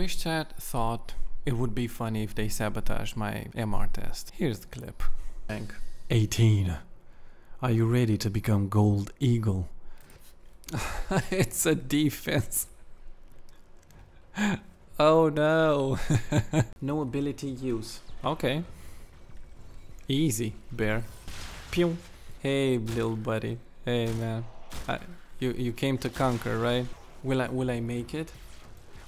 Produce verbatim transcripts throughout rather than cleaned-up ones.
Twitch chat thought it would be funny if they sabotaged my M R test. Here's the clip. eighteen. Are you ready to become Gold Eagle? It's a defense. Oh no. No ability use. Okay. Easy, bear. Pew. Hey, little buddy. Hey, man. I, you you came to conquer, right? Will I will I make it?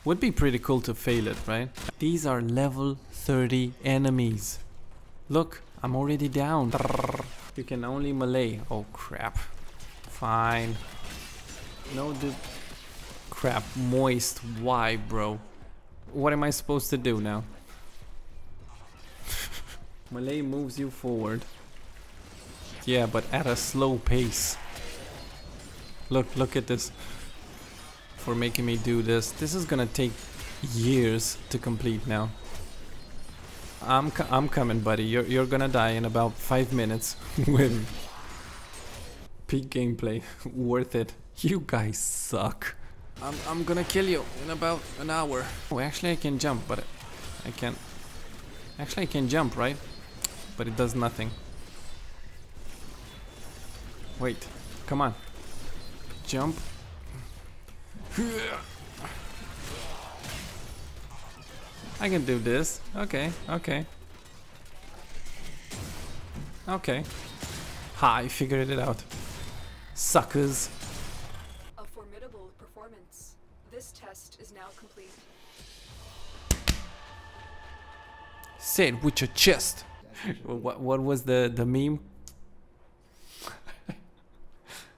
Would be pretty cool to fail it, right? These are level thirty enemies. Look, I'm already down. You can only melee. Oh crap. Fine. No dude. Crap, moist. Why, bro? What am I supposed to do now? Melee moves you forward. Yeah, but at a slow pace. Look, look at this. For making me do this. This is gonna take years to complete now. I'm co I'm coming, buddy. You're you're gonna die in about five minutes with peak gameplay. Worth it. You guys suck. I'm I'm gonna kill you in about an hour. Oh, actually I can jump, but I can't. Actually I can jump, right? But it does nothing. Wait, come on. Jump. I can do this. Okay, okay. Okay. Ha, I figured it out. Suckers. A formidable performance. This test is now complete. Say it with your chest. what, what was the, the meme?